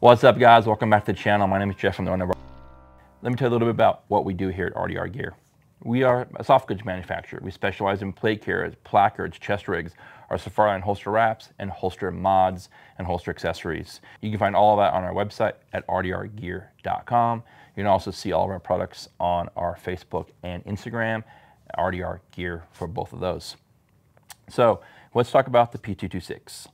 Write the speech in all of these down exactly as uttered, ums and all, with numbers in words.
What's up, guys? Welcome back to the channel. My name is Jeff. I'm the owner of R D R. Let me tell you a little bit about what we do here at R D R Gear. We are a soft goods manufacturer. We specialize in plate carriers, placards, chest rigs, our Safariland holster wraps, and holster mods and holster accessories. You can find all of that on our website at R D R gear dot com. You can also see all of our products on our Facebook and Instagram, R D R Gear, for both of those. So let's talk about the P two twenty-six.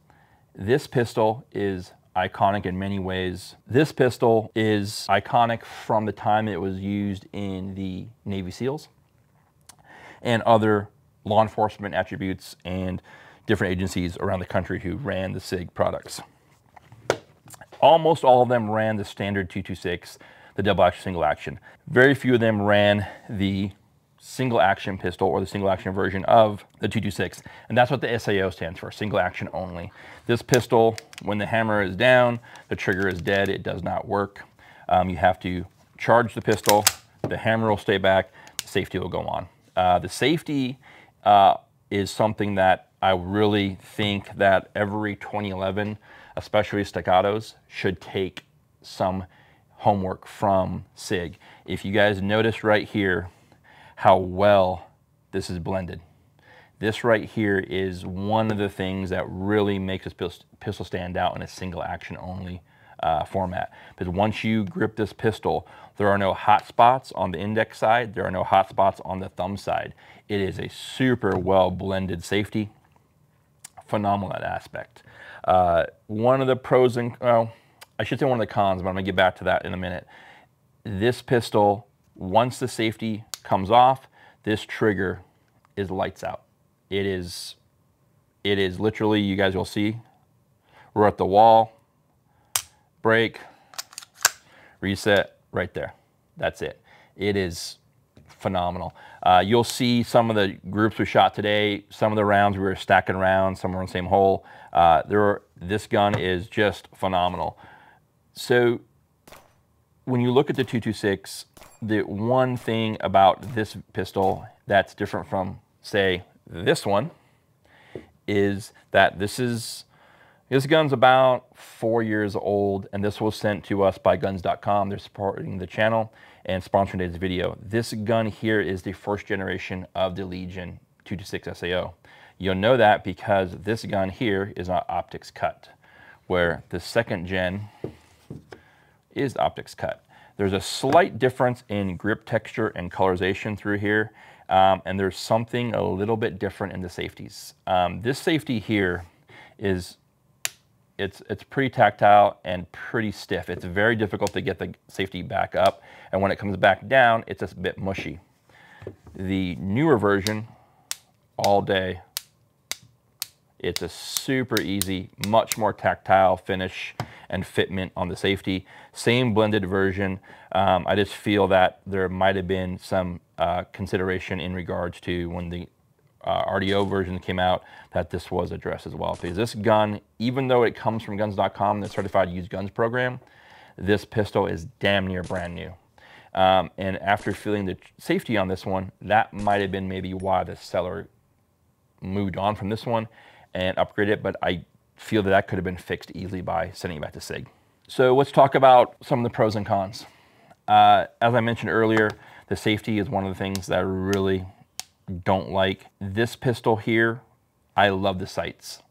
This pistol is iconic in many ways. This pistol is iconic from the time it was used in the Navy SEALs and other law enforcement attributes and different agencies around the country who ran the SIG products. Almost all of them ran the standard two twenty-six, the double action, single action. Very few of them ran the single action pistol or the single action version of the two twenty-six, and that's what the S A O stands for, single action only. This pistol, when the hammer is down, the trigger is dead, it does not work. Um, you have to charge the pistol, the hammer will stay back, the safety will go on. Uh, the safety uh, is something that I really think that every twenty eleven, especially Staccatos, should take some homework from SIG. If you guys notice right here, how well this is blended. This right here is one of the things that really makes this pistol stand out in a single action only uh, format. Because once you grip this pistol, there are no hot spots on the index side, there are no hot spots on the thumb side. It is a super well blended safety, phenomenal at aspect. Uh, one of the pros and, well, I should say one of the cons, but I'm gonna get back to that in a minute. This pistol, once the safety comes off, this trigger is lights out. It is, it is literally, you guys will see, we're at the wall, break, reset, right there. That's it. It is phenomenal. Uh, you'll see some of the groups we shot today, some of the rounds we were stacking rounds, some were in the same hole. Uh, there are, this gun is just phenomenal. So when you look at the two twenty-six, the one thing about this pistol that's different from, say, this one is that this is this gun's about four years old, and this was sent to us by guns dot com. They're supporting the channel and sponsoring today's video. This gun here is the first generation of the Legion two twenty-six S A O. You'll know that because this gun here is not optics cut, where the second gen is optics cut. There's a slight difference in grip texture and colorization through here, um, and there's something a little bit different in the safeties. Um, this safety here is, it's, it's pretty tactile and pretty stiff. It's very difficult to get the safety back up, and when it comes back down, it's a bit mushy. The newer version, all day, it's a super easy, much more tactile finish and fitment on the safety. Same blended version. Um, I just feel that there might have been some uh, consideration in regards to when the uh, R D O version came out that this was addressed as well. Because this gun, even though it comes from guns dot com, the Certified Used Guns program, this pistol is damn near brand new. Um, and after feeling the safety on this one, that might have been maybe why the seller moved on from this one and upgrade it, but I feel that that could have been fixed easily by sending it back to SIG. So let's talk about some of the pros and cons. Uh, as I mentioned earlier, the safety is one of the things that I really don't like. This pistol here, I love the sights.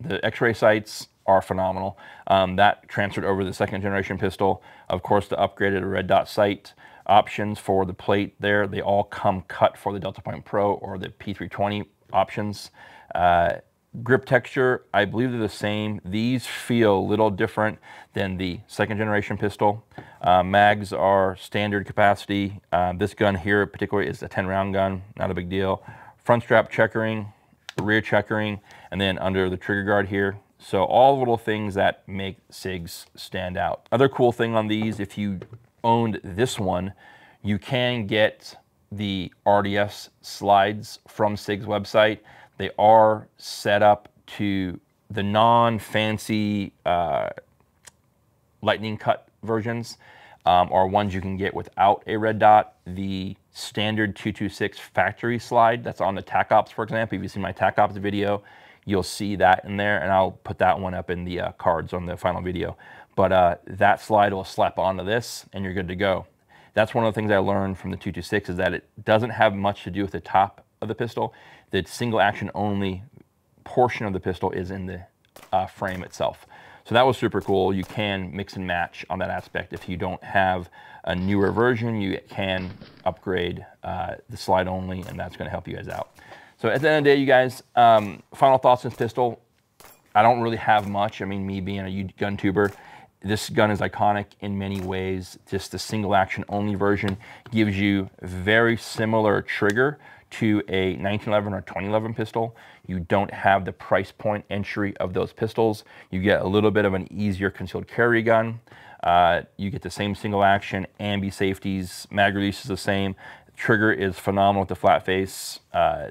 The X-ray sights are phenomenal. Um, that transferred over to the second generation pistol. Of course, the upgraded red dot sight options for the plate there, they all come cut for the Delta Point Pro or the P three twenty options. Uh, Grip texture, I believe they're the same. These feel a little different than the second generation pistol. Uh, mags are standard capacity. Uh, this gun here particularly is a ten round gun, not a big deal. Front strap checkering, rear checkering, and then under the trigger guard here. So all little things that make SIGs stand out. Other cool thing on these, if you owned this one, you can get the R D S slides from SIG's website. They are set up to the non-fancy uh, lightning cut versions, um, are ones you can get without a red dot. The standard two twenty-six factory slide that's on the TacOps, for example, if you've seen my TacOps video, you'll see that in there, and I'll put that one up in the uh, cards on the final video. but uh, that slide will slap onto this and you're good to go. That's one of the things I learned from the two twenty-six, is that it doesn't have much to do with the top of the pistol. The single action only portion of the pistol is in the uh, frame itself. So that was super cool. You can mix and match on that aspect. If you don't have a newer version, you can upgrade uh, the slide only, and that's gonna help you guys out. So at the end of the day, you guys, um, final thoughts on this pistol. I don't really have much. I mean, me being a gun tuber, this gun is iconic in many ways. Just the single action only version gives you very similar trigger to a nineteen eleven or twenty eleven pistol. You don't have the price point entry of those pistols. You get a little bit of an easier concealed carry gun. Uh, you get the same single action, ambi safeties, mag release is the same. Trigger is phenomenal with the flat face. Uh,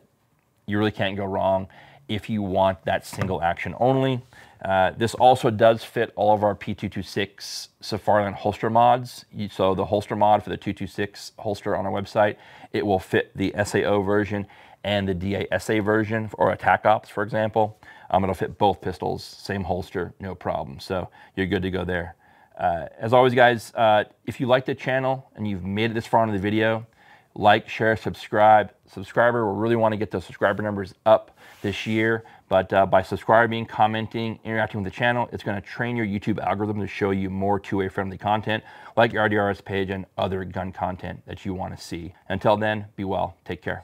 you really can't go wrong if you want that single action only. Uh, this also does fit all of our P two twenty-six Safariland holster mods. You, so the holster mod for the two twenty-six holster on our website, it will fit the S A O version and the D A S A version, or a TacOps, for example. Um, it'll fit both pistols, same holster, no problem. So you're good to go there. Uh, as always, guys, uh, if you like the channel and you've made it this far into the video, like, share, subscribe. Subscriber, we really want to get those subscriber numbers up this year. But uh, by subscribing, commenting, interacting with the channel, it's going to train your YouTube algorithm to show you more two-way friendly content, like your R D R's page and other gun content that you want to see. Until then, be well. Take care.